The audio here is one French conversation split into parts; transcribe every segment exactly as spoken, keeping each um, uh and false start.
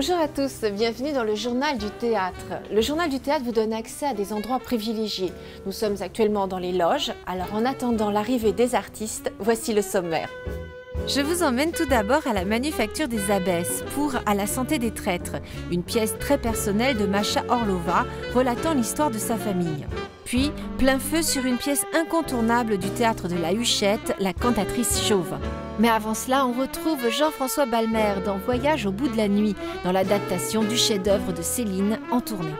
Bonjour à tous, bienvenue dans le Journal du Théâtre. Le Journal du Théâtre vous donne accès à des endroits privilégiés. Nous sommes actuellement dans les loges, alors en attendant l'arrivée des artistes, voici le sommaire. Je vous emmène tout d'abord à la Manufacture des Abbesses pour « À la santé des traîtres », une pièce très personnelle de Masha Orlova relatant l'histoire de sa famille. Puis, plein feu sur une pièce incontournable du théâtre de la Huchette, la cantatrice chauve. Mais avant cela, on retrouve Jean-François Balmer dans « Voyage au bout de la nuit », dans l'adaptation du chef-d'œuvre de Céline en tournée.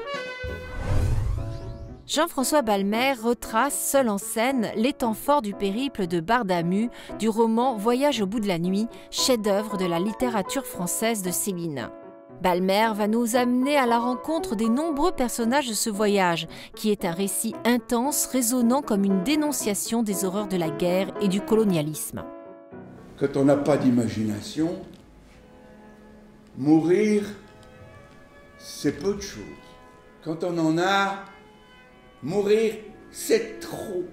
Jean-François Balmer retrace, seul en scène, les temps forts du périple de Bardamu, du roman « Voyage au bout de la nuit », chef-d'œuvre de la littérature française de Céline. Balmer va nous amener à la rencontre des nombreux personnages de ce voyage, qui est un récit intense, résonnant comme une dénonciation des horreurs de la guerre et du colonialisme. Quand on n'a pas d'imagination, mourir, c'est peu de choses. Quand on en a, mourir, c'est trop.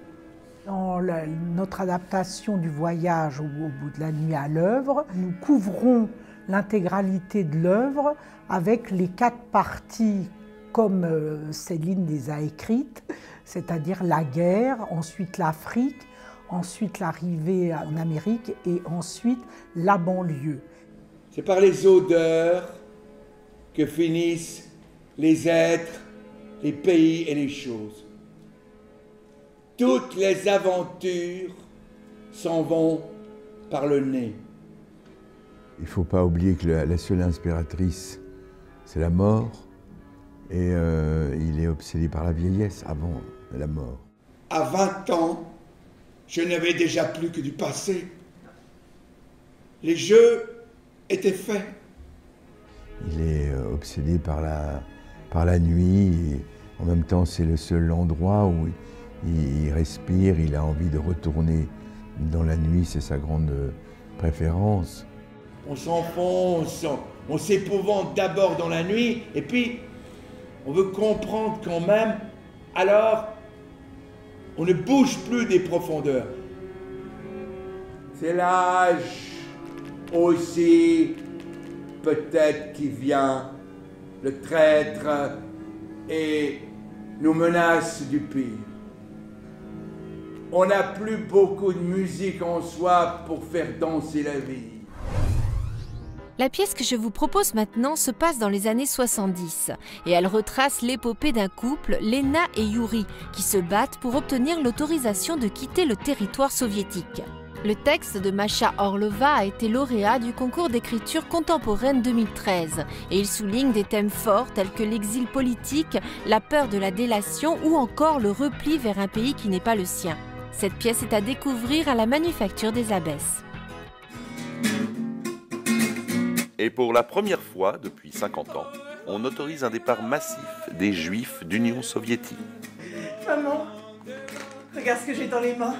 Dans la, notre adaptation du voyage au, au bout de la nuit à l'œuvre, nous couvrons l'intégralité de l'œuvre avec les quatre parties comme euh, Céline les a écrites, c'est-à-dire la guerre, ensuite l'Afrique, ensuite l'arrivée en Amérique et ensuite la banlieue. C'est par les odeurs que finissent les êtres, les pays et les choses. Toutes les aventures s'en vont par le nez. Il ne faut pas oublier que la, la seule inspiratrice, c'est la mort, et euh, il est obsédé par la vieillesse avant la mort. À vingt ans, je n'avais déjà plus que du passé. Les jeux étaient faits. Il est obsédé par la... par la nuit, et en même temps c'est le seul endroit où il, il respire, il a envie de retourner dans la nuit, c'est sa grande préférence. On s'enfonce, on s'épouvante d'abord dans la nuit, et puis on veut comprendre quand même, alors on ne bouge plus des profondeurs. C'est l'âge aussi peut-être qui vient. Le traître et nous menace du pire. On n'a plus beaucoup de musique en soi pour faire danser la vie. La pièce que je vous propose maintenant se passe dans les années soixante-dix et elle retrace l'épopée d'un couple, Lena et Yuri, qui se battent pour obtenir l'autorisation de quitter le territoire soviétique. Le texte de Masha Orlova a été lauréat du concours d'écriture contemporaine deux mille treize et il souligne des thèmes forts tels que l'exil politique, la peur de la délation ou encore le repli vers un pays qui n'est pas le sien. Cette pièce est à découvrir à la Manufacture des Abbesses. Et pour la première fois depuis cinquante ans, on autorise un départ massif des Juifs d'Union soviétique. Maman, regarde ce que j'ai dans les mains.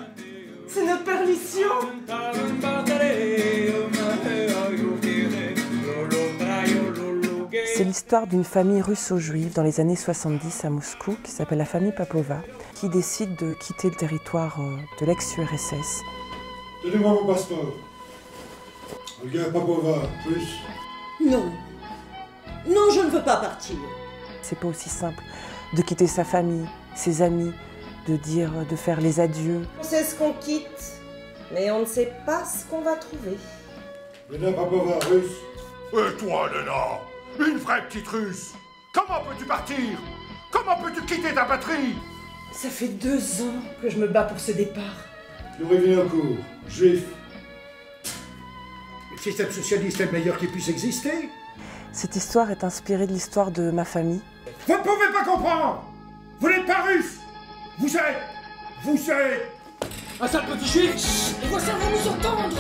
C'est notre permission. C'est l'histoire d'une famille russo-juive dans les années soixante-dix à Moscou, qui s'appelle la famille Papova, qui décide de quitter le territoire de l'ex-U R S S. Donnez-moi mon passeport. Regarde Papova, plus. Non. Non, je ne veux pas partir. C'est pas aussi simple de quitter sa famille, ses amis, de dire, de faire les adieux. On sait ce qu'on quitte, mais on ne sait pas ce qu'on va trouver. Lena Papova, russe. Et toi, Lena, une vraie petite russe. Comment peux-tu partir? Comment peux-tu quitter ta patrie? Ça fait deux ans que je me bats pour ce départ. Nous revenons en cours, juif. Le système socialiste est le meilleur qui puisse exister. Cette histoire est inspirée de l'histoire de ma famille. Vous ne pouvez pas comprendre. Vous n'êtes pas russe. Vous êtes, vous êtes un sale petit juif. Et voici un va nous entendre.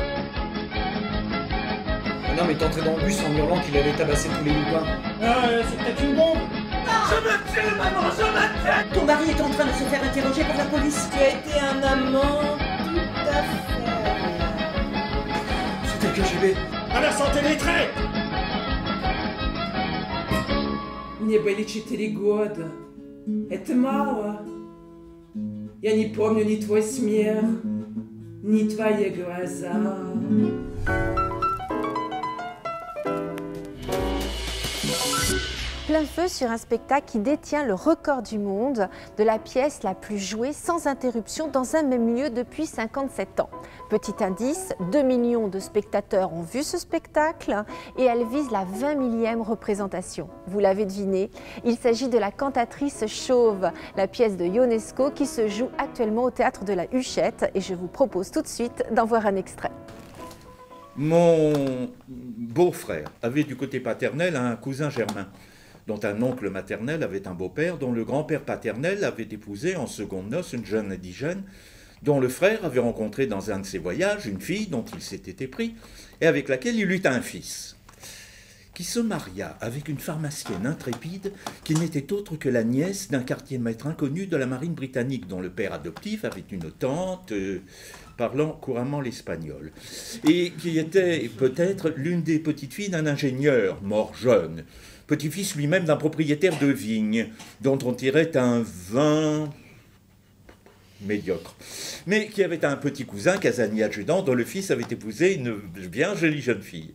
Un homme est entré dans le bus en hurlant qu'il avait tabassé tous les lupins. Ah, euh, c'est peut-être une bombe. Ah, je me tue, maman, je me tue. Ton mari est en train de se faire interroger par la police. Tu as été un amant tout à fait. C'était le K G B. À la santé des traits. Не были четыре года. Это мало. Я не помню ни твой смех, ни твои глаза. plein feu sur un spectacle qui détient le record du monde de la pièce la plus jouée sans interruption dans un même lieu depuis cinquante-sept ans. Petit indice, deux millions de spectateurs ont vu ce spectacle et elle vise la vingt millième représentation. Vous l'avez deviné, il s'agit de la cantatrice chauve, la pièce de Ionesco qui se joue actuellement au théâtre de la Huchette et je vous propose tout de suite d'en voir un extrait. Mon beau-frère avait du côté paternel un cousin germain, dont un oncle maternel avait un beau-père, dont le grand-père paternel avait épousé en secondes noces une jeune indigène, dont le frère avait rencontré dans un de ses voyages une fille dont il s'était épris, et avec laquelle il eut un fils, qui se maria avec une pharmacienne intrépide qui n'était autre que la nièce d'un quartier maître inconnu de la marine britannique, dont le père adoptif avait une tante... Euh, parlant couramment l'espagnol, et qui était peut-être l'une des petites filles d'un ingénieur, mort jeune, petit-fils lui-même d'un propriétaire de vignes, dont on tirait un vin médiocre, mais qui avait un petit cousin, Casania Judan, dont le fils avait épousé une bien jolie jeune fille,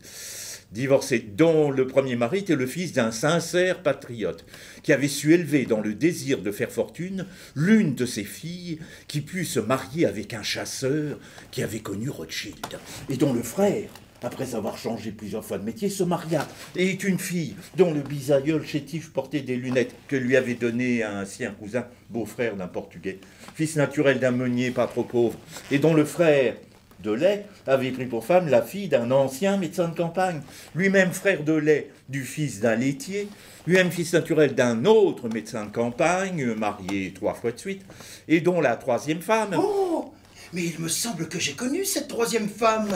divorcée, dont le premier mari était le fils d'un sincère patriote, qui avait su élever dans le désir de faire fortune l'une de ses filles qui put se marier avec un chasseur qui avait connu Rothschild, et dont le frère, après avoir changé plusieurs fois de métier, se maria, et eut une fille dont le bisaïeul chétif portait des lunettes que lui avait donné un ancien cousin, beau-frère d'un Portugais, fils naturel d'un meunier pas trop pauvre, et dont le frère... de lait avait pris pour femme la fille d'un ancien médecin de campagne, lui-même frère de lait du fils d'un laitier, lui-même fils naturel d'un autre médecin de campagne, marié trois fois de suite, et dont la troisième femme... Oh, mais il me semble que j'ai connu cette troisième femme.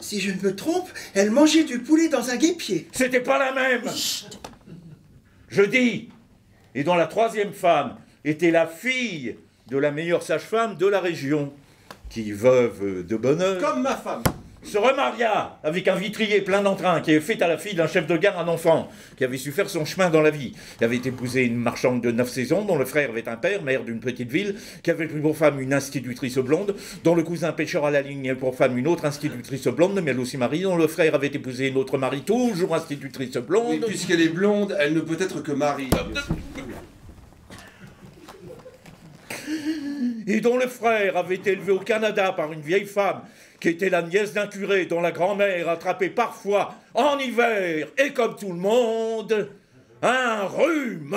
Si je ne me trompe, elle mangeait du poulet dans un guêpier. C'était pas la même. Chut. Je dis, et dont la troisième femme était la fille... de la meilleure sage-femme de la région, qui, veuve de bonheur... Comme ma femme. Se remaria avec un vitrier plein d'entrain qui avait fait à la fille d'un chef de gare un enfant, qui avait su faire son chemin dans la vie, qui avait épousé une marchande de neuf saisons, dont le frère avait un père, maire d'une petite ville, qui avait pris pour femme une institutrice blonde, dont le cousin pêcheur à la ligne avait pour femme une autre institutrice blonde, mais elle aussi mariée, dont le frère avait épousé une autre mari, toujours institutrice blonde... Oui, puisqu'elle est blonde, elle ne peut être que mariée. Et dont le frère avait été élevé au Canada par une vieille femme qui était la nièce d'un curé dont la grand-mère attrapait parfois, en hiver, et comme tout le monde, un rhume.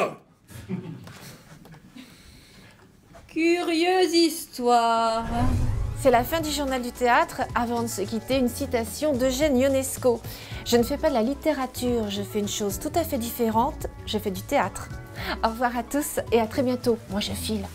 Curieuse histoire. C'est la fin du journal du théâtre. Avant de se quitter, une citation d'Eugène Ionesco. « Je ne fais pas de la littérature, je fais une chose tout à fait différente, je fais du théâtre. » Au revoir à tous et à très bientôt. Moi, je file.